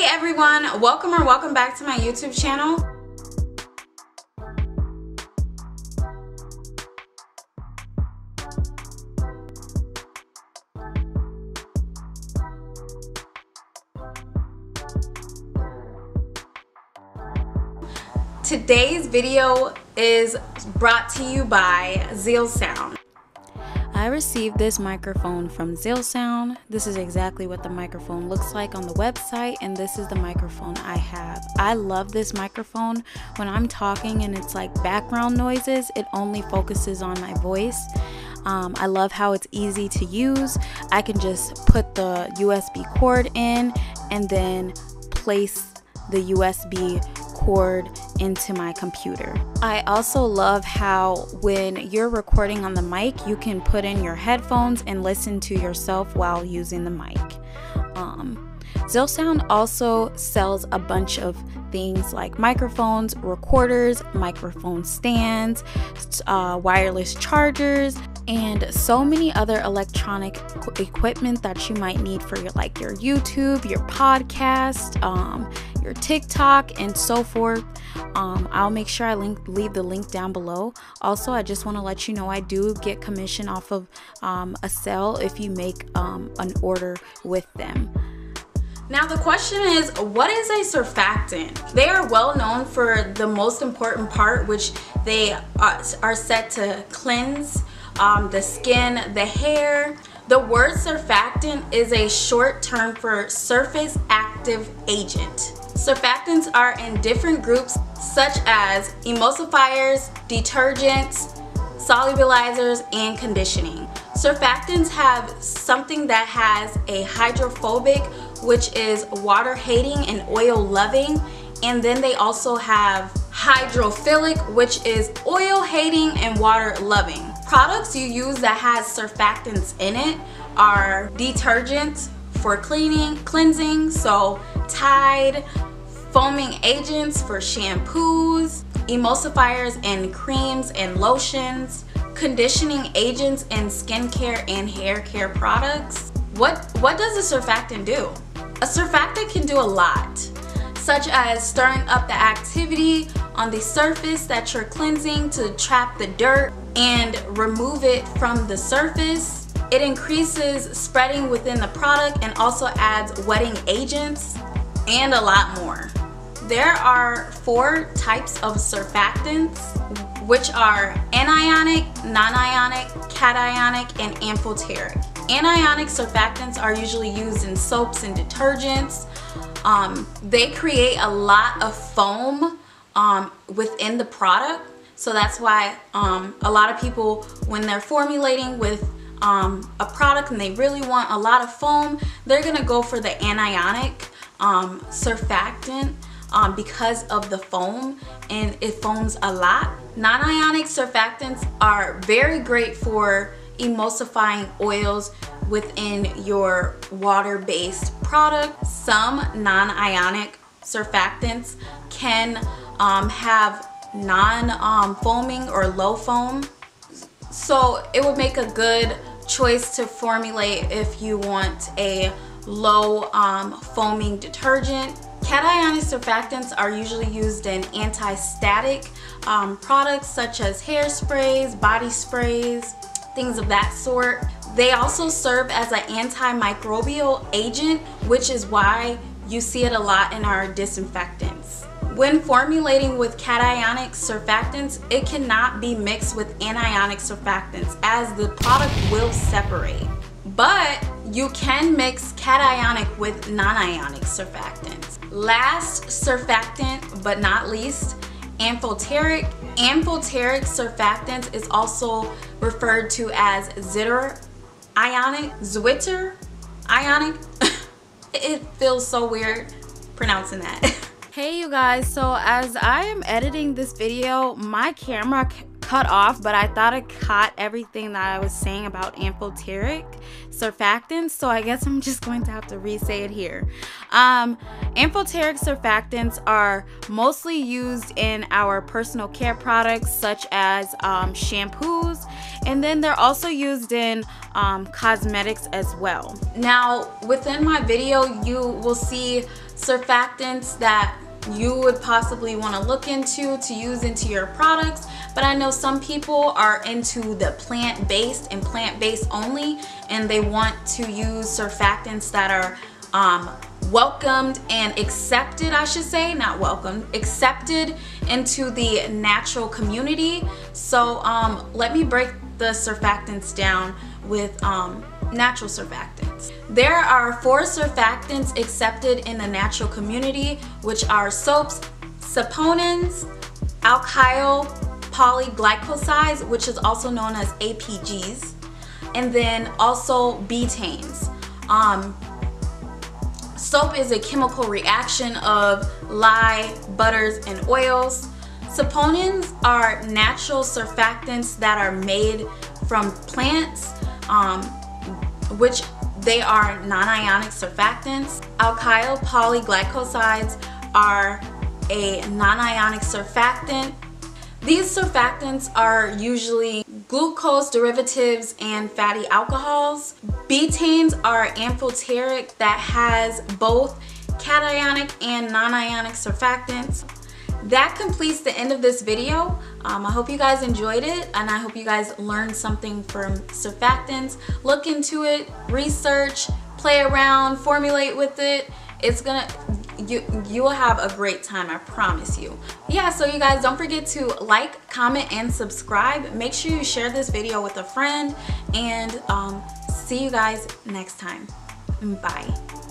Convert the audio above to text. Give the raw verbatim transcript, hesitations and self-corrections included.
Hey everyone, welcome or welcome back to my YouTube channel. Today's video is brought to you by Zealsound. I received this microphone from Zealsound. This is exactly what the microphone looks like on the website, and this is the microphone I have. I love this microphone. When I'm talking and it's like background noises, it only focuses on my voice. Um, I love how it's easy to use. I can just put the U S B cord in and then place the U S B cord into my computer. I also love how when you're recording on the mic, you can put in your headphones and listen to yourself while using the mic. Um, Zealsound also sells a bunch of things like microphones, recorders, microphone stands, uh, wireless chargers, and so many other electronic equipment that you might need for your like your YouTube, your podcast, um, your TikTok, and so forth. Um, I'll make sure I link, leave the link down below. Also, I just want to let you know I do get commission off of um, a sale if you make um, an order with them. Now the question is, what is a surfactant? They are well known for the most important part, which they are, are said to cleanse um, the skin, the hair. The word surfactant is a short term for surface active agent. Surfactants are in different groups such as emulsifiers, detergents, solubilizers, and conditioning. Surfactants have something that has a hydrophobic, which is water hating and oil loving, and then they also have hydrophilic, which is oil hating and water loving. Products you use that has surfactants in it are detergents for cleaning, cleansing, so Tide, foaming agents for shampoos, emulsifiers and creams and lotions, conditioning agents in skincare and hair care products. What, what does a surfactant do? A surfactant can do a lot, such as stirring up the activity on the surface that you're cleansing to trap the dirt and remove it from the surface. It increases spreading within the product and also adds wetting agents and a lot more. There are four types of surfactants, which are anionic, nonionic, cationic, and amphoteric. Anionic surfactants are usually used in soaps and detergents. Um, they create a lot of foam um, within the product, so that's why um, a lot of people, when they're formulating with um, a product and they really want a lot of foam, they're gonna go for the anionic um, surfactant um, because of the foam, and it foams a lot. Nonionic surfactants are very great for emulsifying oils within your water-based product. Some non-ionic surfactants can um, have non-foaming um, or low foam, so it would make a good choice to formulate if you want a low um, foaming detergent. Cationic surfactants are usually used in anti-static um, products such as hairsprays, body sprays, things of that sort. They also serve as an antimicrobial agent, which is why you see it a lot in our disinfectants. When formulating with cationic surfactants, it cannot be mixed with anionic surfactants as the product will separate. But you can mix cationic with nonionic surfactants. Last surfactant but not least, amphoteric. Amphoteric surfactants is also referred to as zitter ionic, zwitter ionic. It feels so weird pronouncing that. Hey you guys, so as I am editing this video, my camera cut off, but I thought it caught everything that I was saying about amphoteric surfactants, so I guess I'm just going to have to re-say it here. Um, amphoteric surfactants are mostly used in our personal care products such as um, shampoos, and then they're also used in um, cosmetics as well. Now within my video you will see surfactants that you would possibly want to look into to use into your products. But I know some people are into the plant-based and plant-based only, and they want to use surfactants that are um, welcomed and accepted, I should say, not welcomed, accepted into the natural community. So um, let me break the surfactants down with um, natural surfactants. There are four surfactants accepted in the natural community, which are soaps, saponins, alkyl polyglycosides, which is also known as A P Gs, and then also betaines. Um, soap is a chemical reaction of lye, butters, and oils. Saponins are natural surfactants that are made from plants, um, which they are nonionic surfactants. Alkyl polyglycosides are a nonionic surfactant. These surfactants are usually glucose derivatives and fatty alcohols. Betaines are amphoteric that has both cationic and nonionic surfactants. That completes the end of this video. Um, I hope you guys enjoyed it, and I hope you guys learned something from surfactants. Look into it, research, play around, formulate with it. It's gonna, you, you will have a great time, I promise you. Yeah, so you guys, don't forget to like, comment, and subscribe. Make sure you share this video with a friend, and um, see you guys next time. Bye.